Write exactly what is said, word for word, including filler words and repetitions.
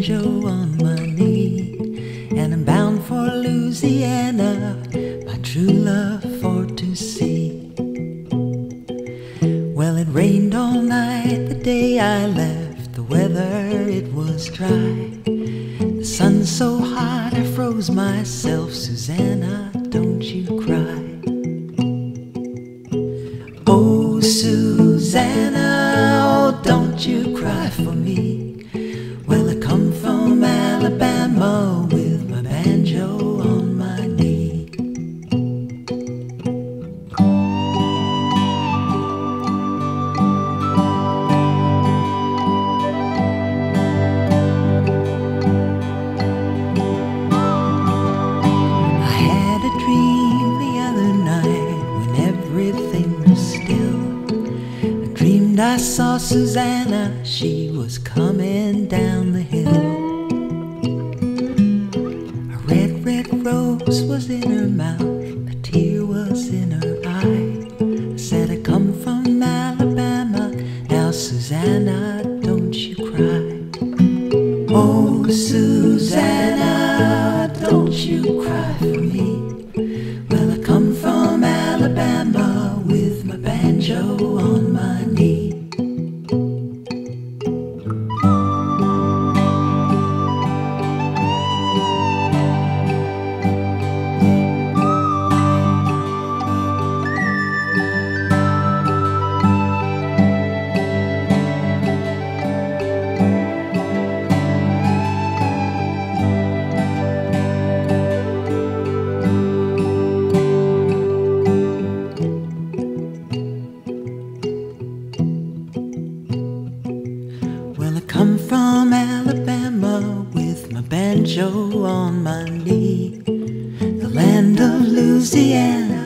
banjo on my knee, and I'm bound for Louisiana, my true love for to see. Well, it rained all night the day I left, the weather it was dry, the sun so hot I froze myself. Susanna, don't you cry. Oh, Susanna, oh, don't you cry for me. Well, I come from Alabama with my banjo on my knee. I had a dream the other night when everything was still. I dreamed I saw Susanna, she was coming down the hill. A red, red rose was in her mouth, a tear was in her eye. I said, I come from Alabama, now Susanna, don't you cry. Oh, Susanna, don't you cry for me. Well, I come from Alabama with my banjo on my knee. Come from Alabama with my banjo on my knee, the land of Louisiana.